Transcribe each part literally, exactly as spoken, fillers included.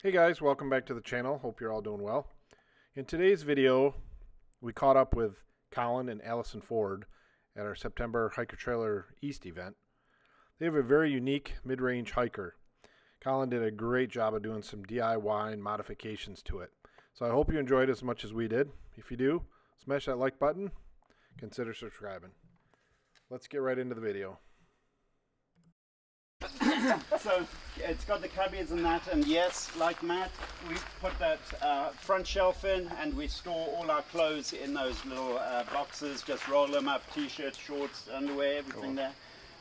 Hey guys, welcome back to the channel. Hope you're all doing well. In today's video, we caught up with Colin and Allison Ford at our September Hiker Trailer East event. They have a very unique mid-range hiker. Colin did a great job of doing some D I Y and modifications to it. So I hope you enjoyed as much as we did. If you do, smash that like button, consider subscribing. Let's get right into the video. So it's got the cubbies and that, and yes, like Matt, we put that uh, front shelf in, and we store all our clothes in those little uh, boxes. Just roll them up, t-shirts, shorts, underwear, everything there.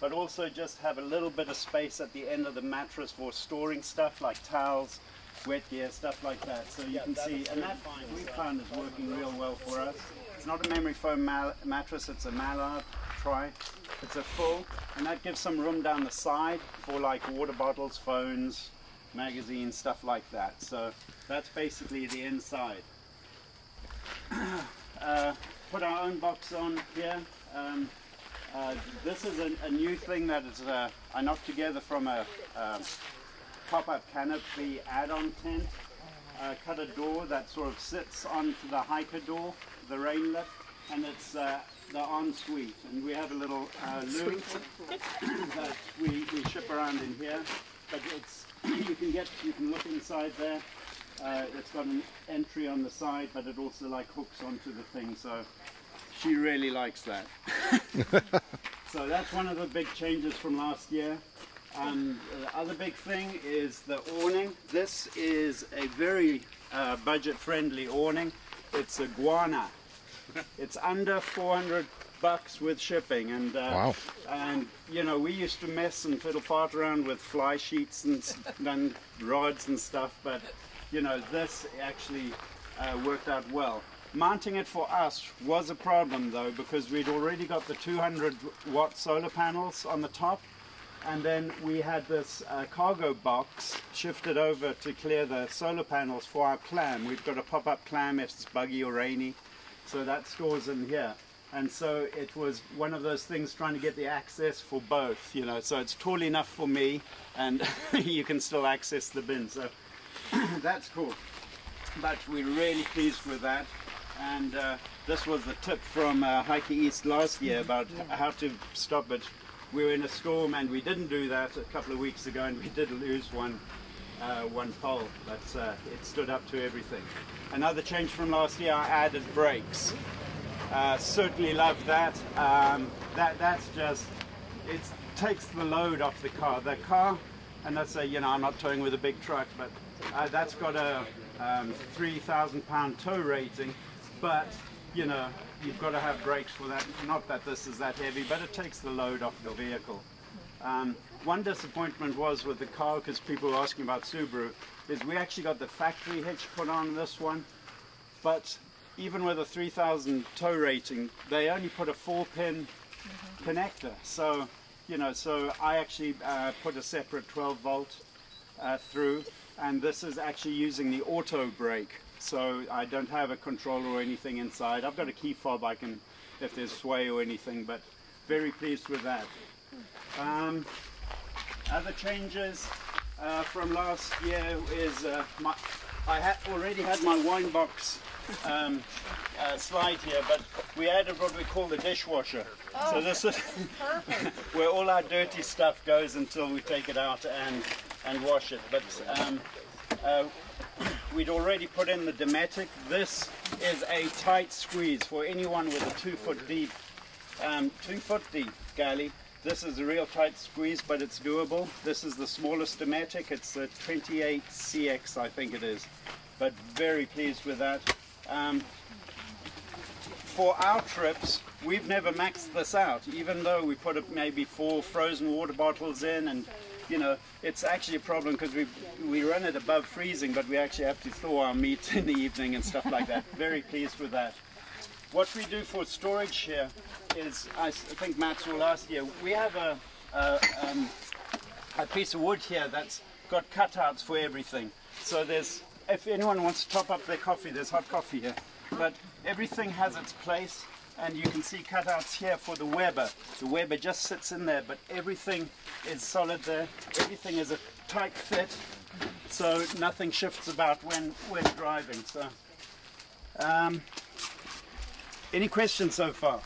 But also just have a little bit of space at the end of the mattress for storing stuff like towels, wet gear, stuff like that. So you yeah, can see, and that we found is working real well for us. It's not a memory foam mattress, it's a Mallard Tri. It's a full, and that gives some room down the side for like water bottles, phones, magazines, stuff like that. So that's basically the inside. Uh, put our own box on here. Um, uh, this is a, a new thing that is uh, I knocked together from a uh, pop-up canopy add-on tent. Uh, cut a door that sort of sits onto the hiker door, the rain lift, and it's uh, the ensuite, and we have a little uh, loo that we, we ship around in here. But it's you can get you can look inside there. Uh, it's got an entry on the side, but it also like hooks onto the thing. So she really likes that. So that's one of the big changes from last year. Um, the other big thing is the awning. This is a very uh, budget-friendly awning. It's a guana. It's under four hundred bucks with shipping, and uh, wow. And you know, we used to mess and fiddle fart around with fly sheets and, and rods and stuff, but you know, this actually uh, worked out well. Mounting it for us was a problem though, because we'd already got the two hundred watt solar panels on the top, and then we had this uh, cargo box shifted over to clear the solar panels for our clam. We've got a pop-up clam if it's buggy or rainy. So that stores in here. And so it was one of those things trying to get the access for both, you know, so it's tall enough for me and you can still access the bin. So that's cool. But we're really pleased with that. And uh, this was the tip from uh, Hiker East last year about yeah. how to stop it. We were in a storm and we didn't do that a couple of weeks ago, and we did lose one. Uh, one pole, but uh, it stood up to everything. Another change from last year, I added brakes. Uh, certainly love that. Um, that that's just, it takes the load off the car. The car, and let's say, you know, I'm not towing with a big truck, but uh, that's got a um, three thousand pound tow rating, but you know, you've got to have brakes for that. Not that this is that heavy, but it takes the load off the vehicle. Um, one disappointment was with the car, because people were asking about Subaru, is we actually got the factory hitch put on this one, but even with a three thousand tow rating, they only put a four pin mm-hmm. connector. So, you know, so I actually uh, put a separate twelve volt uh, through, and this is actually using the auto brake. So I don't have a controller or anything inside. I've got a key fob I can, if there's sway or anything, but very pleased with that. Um, other changes uh, from last year is uh, my, I had already had my wine box um, uh, slide here, but we added what we call the dishwasher. Oh, so this is where all our dirty stuff goes until we take it out and and wash it. But um, uh, we'd already put in the Dometic. This is a tight squeeze for anyone with a two foot deep um, two foot deep galley. This is a real tight squeeze, but it's doable. This is the smallest Dometic. It's the twenty-eight C X, I think it is. But very pleased with that. Um, for our trips, we've never maxed this out, even though we put up maybe four frozen water bottles in, and you know, it's actually a problem because we we run it above freezing, but we actually have to thaw our meat in the evening and stuff like that. Very pleased with that. What we do for storage here is, I think Matt saw last year, we have a, a, um, a piece of wood here that's got cutouts for everything. So there's, if anyone wants to top up their coffee, there's hot coffee here. But everything has its place, and you can see cutouts here for the Weber. The Weber just sits in there, but everything is solid there. Everything is a tight fit, so nothing shifts about when when driving. So, um, any questions so far?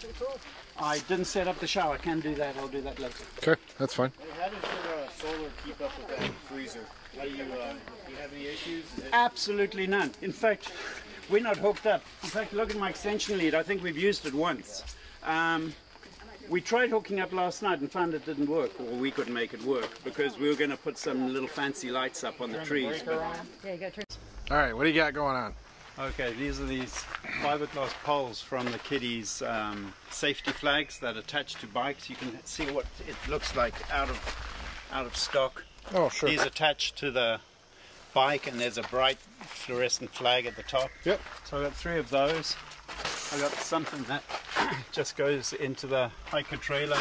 Pretty cool. I didn't set up the shower. I can do that. I'll do that later. Okay, that's fine. How does your uh, solar keep up with that freezer? How do you, uh, do you have any issues? Absolutely none. In fact, we're not hooked up. In fact, look at my extension lead. I think we've used it once. Um, we tried hooking up last night and found it didn't work, or we couldn't make it work because we were going to put some little fancy lights up on the trees. But... Yeah, you got to turn. All right, what do you got going on? Okay, these are these fiberglass poles from the kiddies' um, safety flags that attach to bikes. You can see what it looks like out of out of stock. Oh, sure. These attach to the bike, and there's a bright fluorescent flag at the top. Yep. So I got three of those. I got something that just goes into the hiker trailer,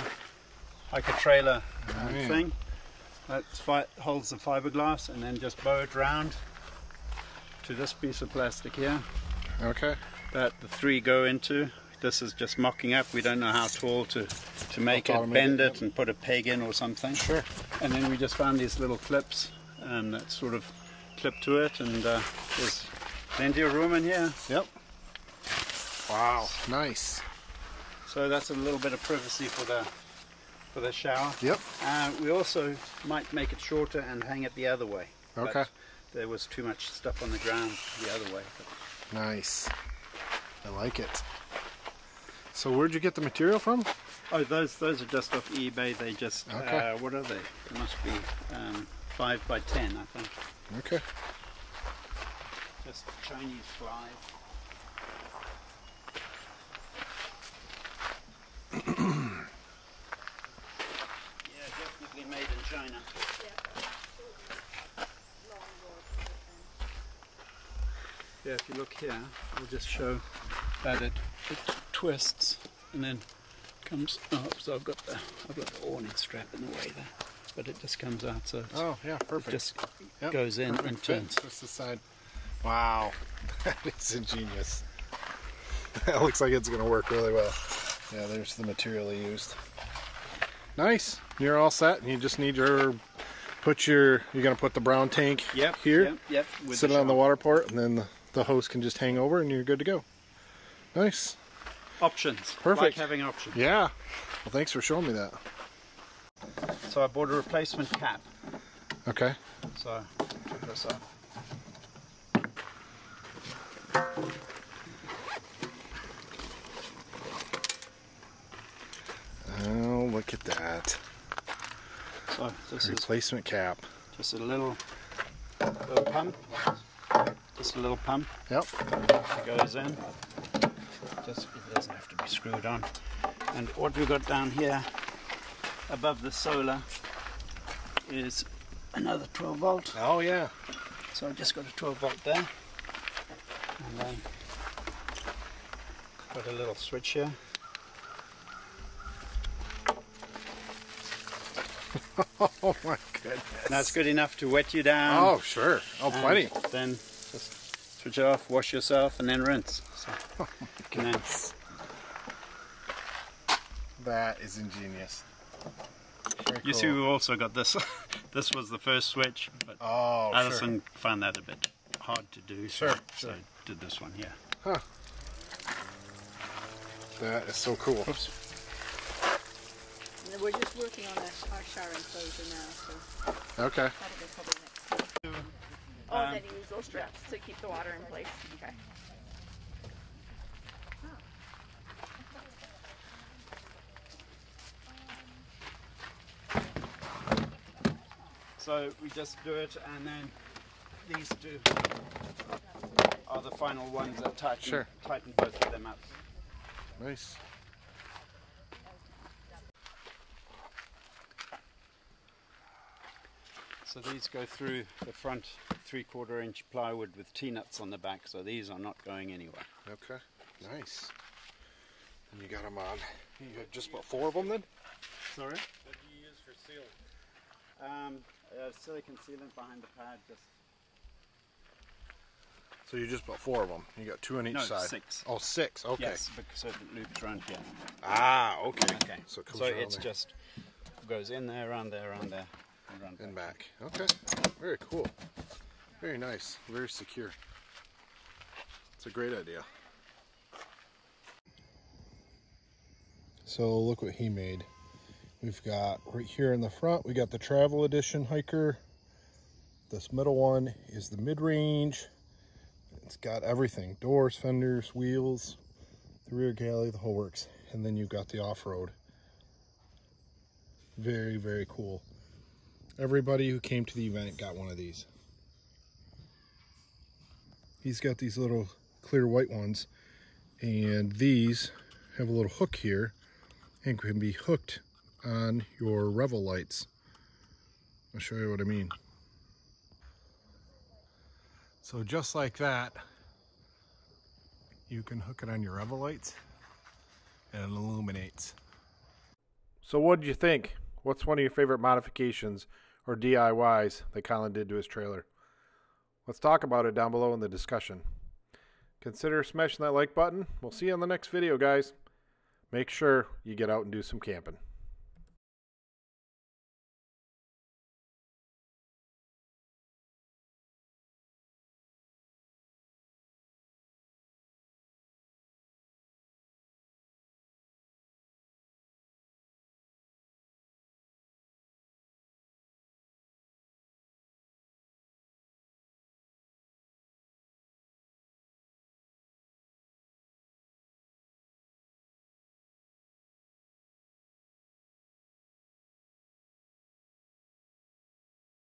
hiker trailer oh, yeah. thing. That holds the fiberglass, and then just bow it round to this piece of plastic here. Okay. That the three go into. This is just mocking up. We don't know how tall to, to make it, bend it, and put a peg in or something. Sure. And then we just found these little clips and that sort of clip to it, and uh, there's plenty of room in here. Yep. Wow. Nice. So that's a little bit of privacy for the for the shower. Yep. Uh, we also might make it shorter and hang it the other way. Okay. But there was too much stuff on the ground the other way. But. Nice. I like it. So where'd you get the material from? Oh, those those are just off eBay. They just, okay. uh, what are they? They must be um, five by ten, I think. Okay. Just Chinese flies. Yeah, definitely made in China. Yeah, if you look here, I'll just show that it, it twists and then comes up. So I've got the I've got the awning strap in the way there, but it just comes out. So it's, oh yeah, perfect. It just yep. goes in perfect and turns. That's the side. Wow, that is ingenious. That looks like it's going to work really well. Yeah, there's the material they used. Nice. You're all set. You just need your. Put your. You're gonna put the brown tank yep, here. Yep. Yep. With sit it on the water port, and then the, the hose can just hang over, and you're good to go. Nice. Options. Perfect. Like having options. Yeah. Well, thanks for showing me that. So I bought a replacement cap. Okay. So I took this off. Oh, look at that. So this replacement is cap. Just a little, little pump. Just a little pump. Yep. It goes in. Just, it doesn't have to be screwed on. And what we've got down here above the solar is another twelve volt. Oh yeah. So I've just got a twelve volt there. And then got a little switch here. Oh my goodness. That's good enough to wet you down. Oh sure. Oh plenty. Then just switch it off, wash yourself, and then rinse. So, oh my goodness. That is ingenious. Very you cool. see, we've also got this. This was the first switch, but oh, Allison sure. found that a bit hard to do. So, sure. So sure. did this one here. Huh. That is so cool. Oops. We're just working on our, our shower enclosure now, so... Okay. Um, oh, and then you use those straps to keep the water in place. Okay. So we just do it, and then these two are the final ones that tighten, sure. tighten both of them up. Nice. So these go through the front three-quarter inch plywood with T-nuts on the back, so these are not going anywhere. Okay, nice. And you got them on. You got just about four of them then? Sorry? What do you use for sealing? Um, uh, silicon sealant behind the pad. Just. So you just about four of them. You got two on each no, side. No, six. Oh, six. Okay. Yes, so it loops around here. Ah, okay. Okay. So it comes so it's there. just goes in there, around there, around there. and, and back. Okay, very cool. Very nice, very secure. It's a great idea. So look what he made. We've got right here in the front, we got the Travel Edition Hiker. This middle one is the mid-range. It's got everything, doors, fenders, wheels, the rear galley, the whole works. And then you've got the off-road. Very, very cool. Everybody who came to the event got one of these. He's got these little clear white ones, and these have a little hook here and can be hooked on your Revel lights. I'll show you what I mean. So just like that, you can hook it on your Revel lights and it illuminates. So what did you think? What's one of your favorite modifications or D I Ys that Colin did to his trailer? Let's talk about it down below in the discussion. Consider smashing that like button. We'll see you on the next video, guys. Make sure you get out and do some camping.